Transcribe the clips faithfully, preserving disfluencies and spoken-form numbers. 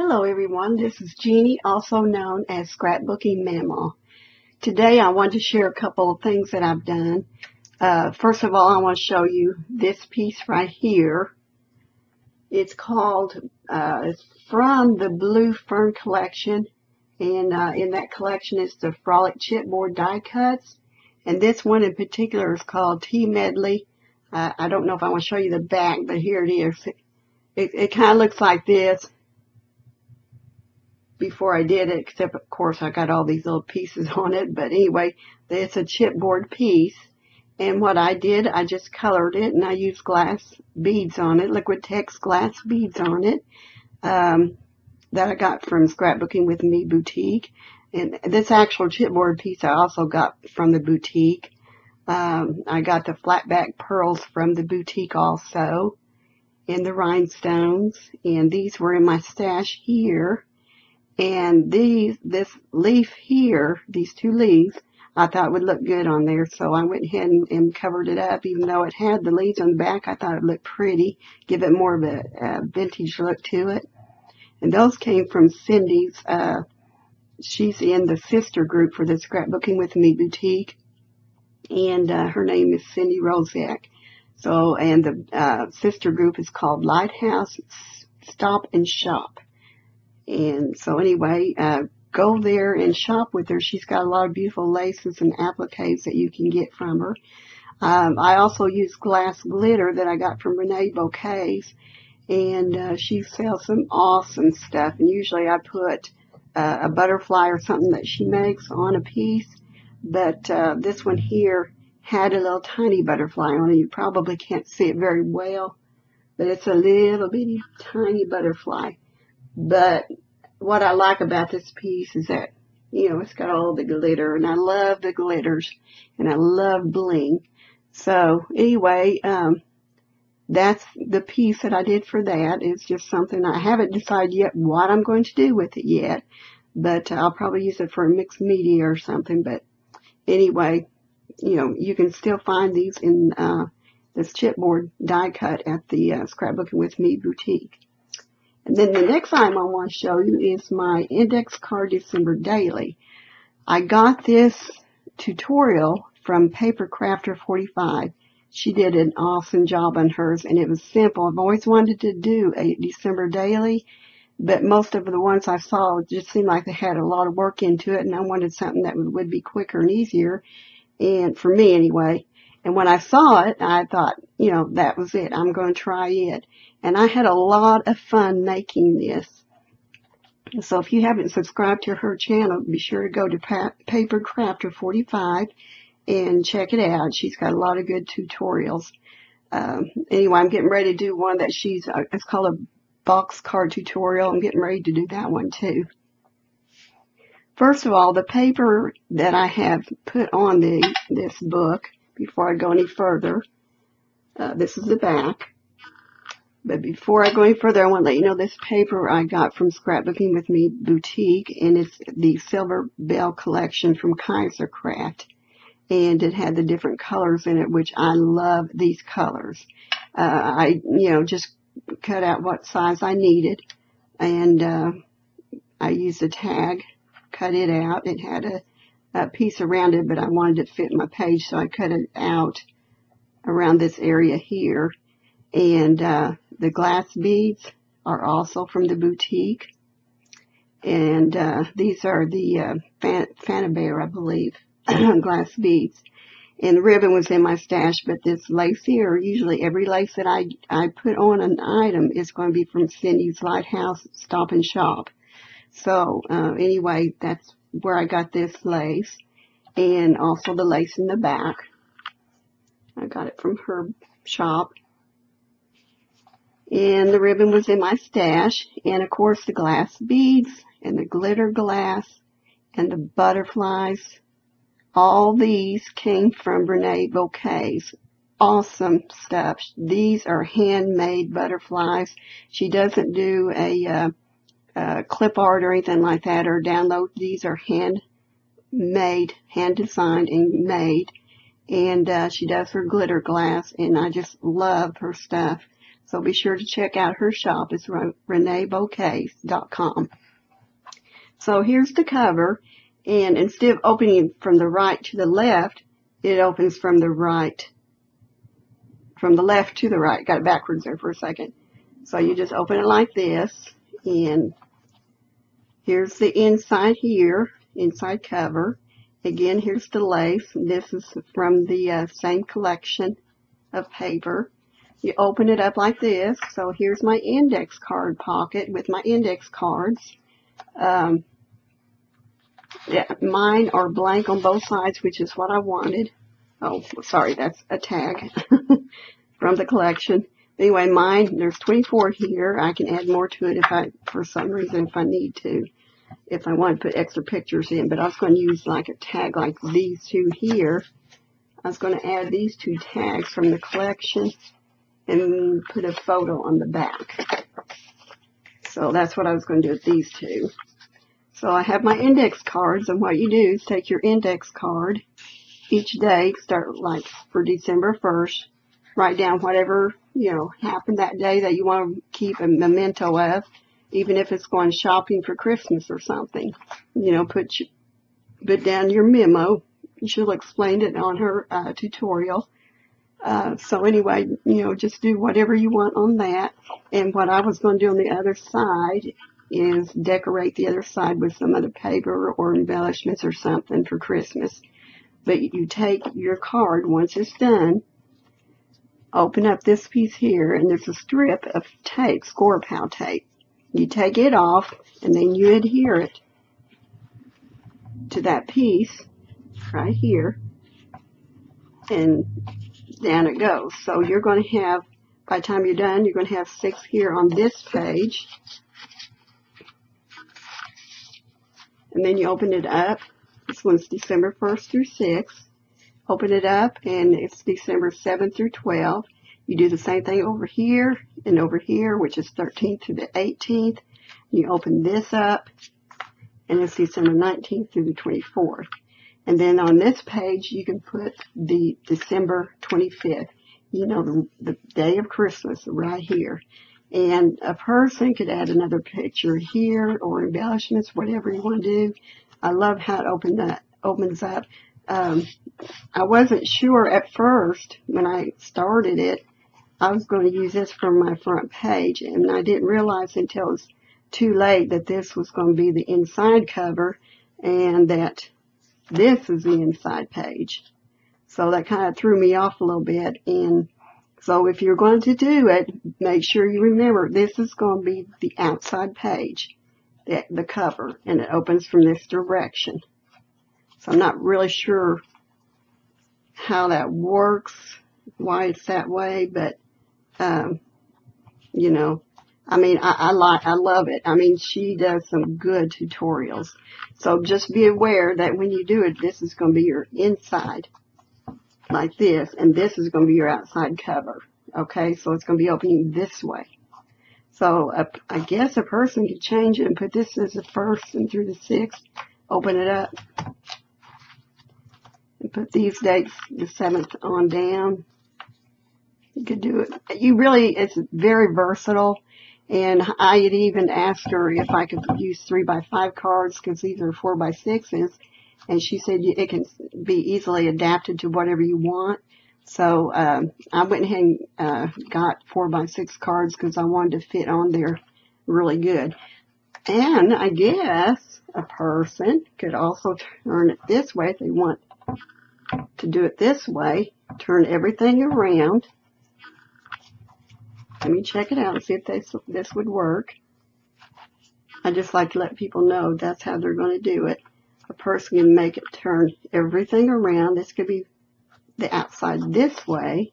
Hello everyone, this is Jeannie, also known as Scrapbooking Mamaw. Today I want to share a couple of things that I've done. Uh, first of all, I want to show you this piece right here. It's called, uh, it's from the Blue Fern collection, and uh, in that collection is the Frolic Chipboard Die Cuts, and this one in particular is called T-Medley. Uh, I don't know if I want to show you the back, but here it is. It, it, it kind of looks like this. Before I did it, except of course I got all these little pieces on it, but anyway, it's a chipboard piece, and what I did, I just colored it, and I used glass beads on it, Liquitex glass beads on it, um, that I got from Scrapbooking With Me Boutique, and this actual chipboard piece I also got from the boutique. Um, I got the flat back pearls from the boutique also, and the rhinestones, and these were in my stash here. And these, this leaf here, these two leaves, I thought would look good on there. So I went ahead and, and covered it up. Even though it had the leaves on the back, I thought it looked pretty. Give it more of a, a vintage look to it. And those came from Cindy's. Uh, she's in the sister group for the Scrapbooking With Me Boutique. And uh, her name is Cindy Rozak. So, and the uh, sister group is called Lighthouse Stop and Shop. And so anyway, uh, go there and shop with her. She's got a lot of beautiful laces and appliques that you can get from her. Um, I also use glass glitter that I got from Renee Bouquet. And uh, she sells some awesome stuff. And usually I put uh, a butterfly or something that she makes on a piece. But uh, this one here had a little tiny butterfly on it. You probably can't see it very well. But it's a little bitty tiny butterfly. But what I like about this piece is that, you know, it's got all the glitter, and I love the glitters, and I love bling. So anyway, um, that's the piece that I did for that. It's just something I haven't decided yet what I'm going to do with it yet, but I'll probably use it for a mixed media or something. But anyway, you know, you can still find these in uh, this chipboard die cut at the uh, Scrapbooking With Me Boutique. And then the next item I want to show you is my index card December daily. I got this tutorial from Paper Crafter forty-five. She did an awesome job on hers, and it was simple. I've always wanted to do a December daily, but most of the ones I saw just seemed like they had a lot of work into it, and I wanted something that would be quicker and easier, and for me anyway. And when I saw it, I thought, you know, that was it. I'm going to try it. And I had a lot of fun making this. So if you haven't subscribed to her channel, be sure to go to Paper Crafter forty-five and check it out. She's got a lot of good tutorials. Um, anyway, I'm getting ready to do one that she's, uh, it's called a box card tutorial. I'm getting ready to do that one too. First of all, the paper that I have put on the this book. Before I go any further, uh, this is the back. But before I go any further, I want to let you know this paper I got from Scrapbooking With Me Boutique, and it's the Silver Bell Collection from Kaisercraft. And it had the different colors in it, which I love these colors. Uh, I, you know, just cut out what size I needed, and uh, I used a tag, cut it out. It had a A piece around it, but I wanted it to fit my page, so I cut it out around this area here. And uh, the glass beads are also from the boutique, and uh, these are the uh, Fanta Bear, I believe, glass beads. And the ribbon was in my stash, but this lace here, usually every lace that I, I put on an item is going to be from Cindy's Lighthouse Stop and Shop. So uh, anyway, that's where I got this lace, and also the lace in the back. I got it from her shop, and the ribbon was in my stash, and of course the glass beads and the glitter glass and the butterflies. All these came from Renee Bouquet's. Awesome stuff. These are handmade butterflies. She doesn't do a uh, Uh, clip art or anything like that, or download. These are hand made, hand designed and made, and uh, she does her glitter glass, and I just love her stuff. So be sure to check out her shop. It's renee bouquet dot com. So here's the cover, and instead of opening from the right to the left, it opens from the right, from the left to the right. Got it backwards there for a second. So you just open it like this, and here's the inside here, inside cover. Again, here's the lace. This is from the uh, same collection of paper. You open it up like this. So here's my index card pocket with my index cards. Um, yeah, mine are blank on both sides, which is what I wanted. Oh, sorry, that's a tag from the collection. Anyway, mine, there's twenty-four here. I can add more to it if I, for some reason, if I need to, if I want to put extra pictures in. But I was going to use like a tag like these two here. I was going to add these two tags from the collection and put a photo on the back. So that's what I was going to do with these two. So I have my index cards, and what you do is take your index card each day, start like for December first, write down whatever, you know, happened that day that you want to keep a memento of, even if it's going shopping for Christmas or something. You know, put, put down your memo. She'll explain it on her uh, tutorial. Uh, so anyway, you know, just do whatever you want on that. And what I was going to do on the other side is decorate the other side with some other paper or embellishments or something for Christmas. But you take your card once it's done, open up this piece here, and there's a strip of tape, Scrapbooking tape. You take it off, and then you adhere it to that piece right here, and down it goes. So you're going to have, by the time you're done, you're going to have six here on this page. And then you open it up. This one's December first through sixth. Open it up, and it's December seventh through twelfth. You do the same thing over here and over here, which is thirteenth through the eighteenth. You open this up, and it's December nineteenth through the twenty-fourth. And then on this page, you can put the December twenty-fifth, you know, the, the day of Christmas right here. And a person could add another picture here or embellishments, whatever you want to do. I love how it opened up, opens up. Um, I wasn't sure at first when I started it, I was going to use this for my front page. And I didn't realize until it was too late that this was going to be the inside cover and that this is the inside page. So that kind of threw me off a little bit. And so if you're going to do it, make sure you remember this is going to be the outside page, the, the cover, and it opens from this direction. So I'm not really sure how that works, why it's that way, but um, you know, I mean, I, I like, I love it. I mean, she does some good tutorials. So just be aware that when you do it, this is going to be your inside like this, and this is going to be your outside cover. Okay, so it's going to be opening this way. So uh, I guess a person could change it and put this as the first and through the sixth. Open it up and put these dates, the seventh on down. You could do it. You really, it's very versatile. And I had even asked her if I could use three by five cards because these are four by sixes, and she said it can be easily adapted to whatever you want. So um, I went ahead and uh, got four by six cards because I wanted to fit on there really good. And I guess a person could also turn it this way if they want to do it this way. Turn everything around. Let me check it out and see if they, this would work. I just like to let people know that's how they're going to do it. A person can make it turn everything around. This could be the outside this way.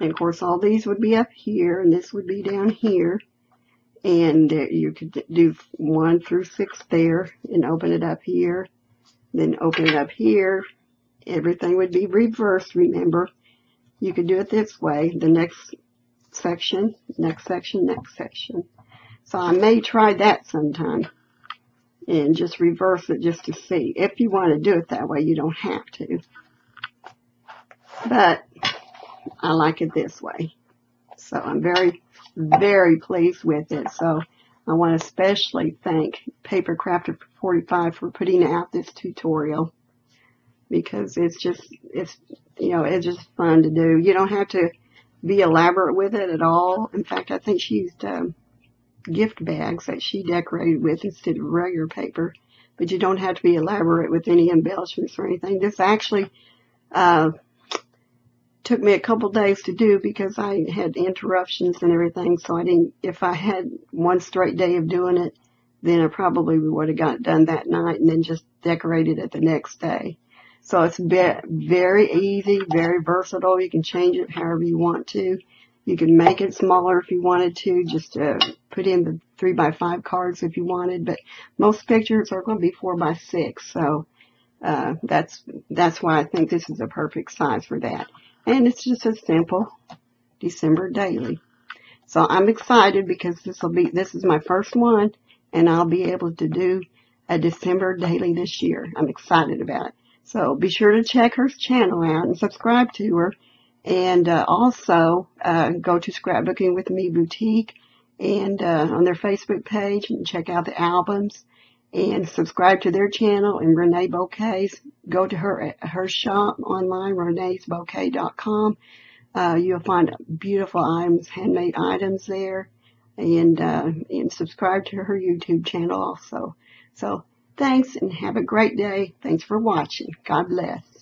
And, of course, all these would be up here, and this would be down here. And uh, you could do one through six there and open it up here. Then open it up here. Everything would be reversed, remember. You could do it this way. The next section, next section, next section. So I may try that sometime and just reverse it just to see. If you want to do it that way, you don't have to. But I like it this way. So I'm very, very pleased with it. So I want to especially thank Paper Crafter forty-five for putting out this tutorial, because it's just, it's, you know, it's just fun to do. You don't have to be elaborate with it at all. In fact, I think she used um, gift bags that she decorated with instead of regular paper. But you don't have to be elaborate with any embellishments or anything. This actually uh, took me a couple days to do because I had interruptions and everything. So I didn't. If I had one straight day of doing it, then I probably would have got done that night and then just decorated it the next day. So it's very easy, very versatile. You can change it however you want to. You can make it smaller if you wanted to, just uh, put in the three by five cards if you wanted. But most pictures are going to be four by six, so uh, that's that's why I think this is a perfect size for that. And it's just a simple December daily. So I'm excited because this will be this is my first one, and I'll be able to do a December daily this year. I'm excited about it. So be sure to check her channel out and subscribe to her. And uh, also uh, go to Scrapbooking With Me Boutique and uh, on their Facebook page and check out the albums and subscribe to their channel and Renee Bouquet's. Go to her her shop online, renees bouquet dot com. Uh, you'll find beautiful items, handmade items there, and uh, and subscribe to her YouTube channel also. So thanks and have a great day. Thanks for watching. God bless.